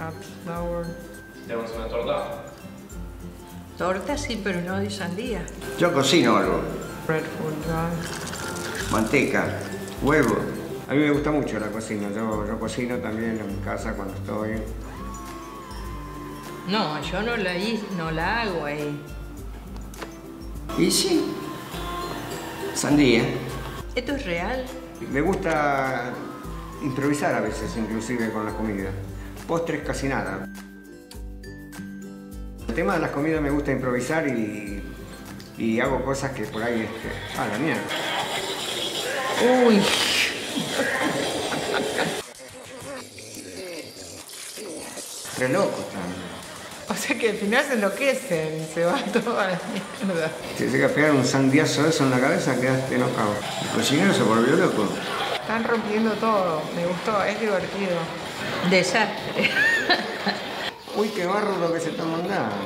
cups flour. ¿Tenemos una torta? Torta sí, pero no de sandía. Yo cocino algo. Breadful dry. Manteca, huevo. A mí me gusta mucho la cocina. Yo cocino también en mi casa cuando estoy. No, yo no la hago ahí. Y sí, sandía. ¿Esto es real? Me gusta improvisar a veces, inclusive con las comidas. Postres casi nada. El tema de las comidas me gusta improvisar y hago cosas que por ahí... ¡Ah, la mierda! ¡Uy! ¡Re locos también! O sea que al final se enloquecen, se va toda la mierda. Te llega a pegar un sandiazo de eso en la cabeza, quedaste enojado. El cocinero se volvió loco. Están rompiendo todo, me gustó, es divertido. Desastre. Uy, qué barro lo que se está mandando.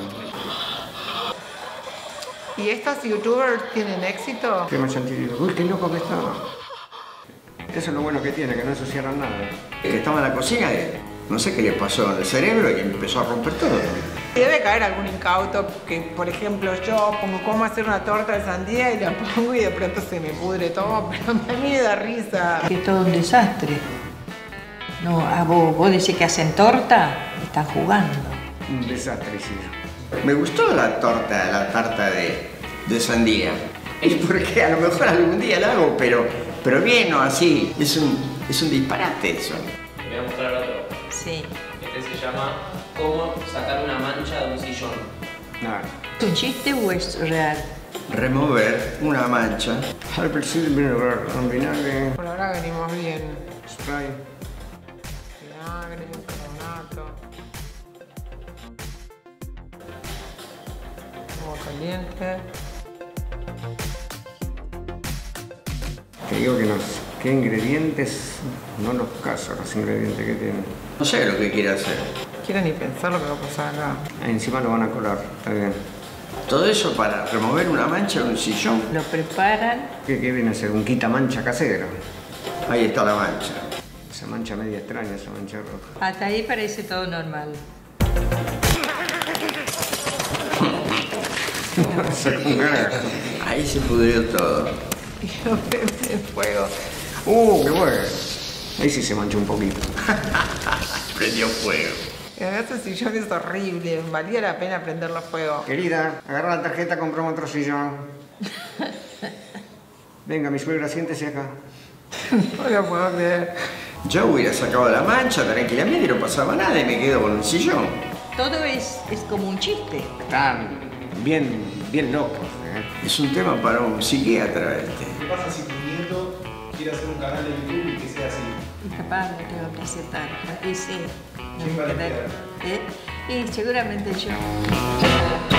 ¿Y estos youtubers tienen éxito? Qué machantillo. Uy, qué loco que estaba. Eso es lo bueno que tiene, que no ensuciaron nada. El que estaba en la cocina, no sé qué les pasó en el cerebro y empezó a romper todo. Debe caer algún incauto que, por ejemplo, yo pongo cómo hacer una torta de sandía y la pongo y de pronto se me pudre todo, pero a mí me da risa. Es todo un desastre. No, vos decís que hacen torta, están jugando. Un desastre, sí. Me gustó la tarta de sandía. Es porque a lo mejor algún día la hago, pero bien o así. Es un disparate eso. Te voy a mostrar otro. Sí. Este se llama ¿Cómo sacar una mancha de un sillón? Nada. ¿Tu chiste o es real? Remover una mancha. Al principio vinagre con vinagre. Por ahora venimos bien. Spray. Vinagre, bicarbonato. Agua caliente. Te digo que ¿qué ingredientes? No los caso, los ingredientes que tienen. No sé lo que quiere hacer. Quiero ni pensar lo que va a pasar acá. Encima lo van a colar, está bien. Todo eso para remover una mancha de un sillón. Lo preparan. ¿Qué viene a ser? Un quitamancha casero. Ahí está la mancha. Esa mancha media extraña, esa mancha roja. Hasta ahí parece todo normal. Ahí se pudrió todo. Y lo prende en fuego. ¡Qué bueno! Ahí sí se manchó un poquito. Prendió fuego. Ese sillón es horrible, valía la pena prenderlo a fuego. Querida, agarra la tarjeta, compramos otro sillón. Venga, mi suegra, siéntese acá. No lo puedo creer. Yo hubiera sacado la mancha tranquilamente y no pasaba nada y me quedo con un sillón. Todo es como un chiste. Están bien locos, ¿eh? Es un tema para un psiquiatra este. ¿Qué pasa si tu nieto quiere hacer un canal de YouTube y que sea así? Mi papá me quedó para aceptar. Y sí. ¿Quién va a quedar? Y seguramente yo.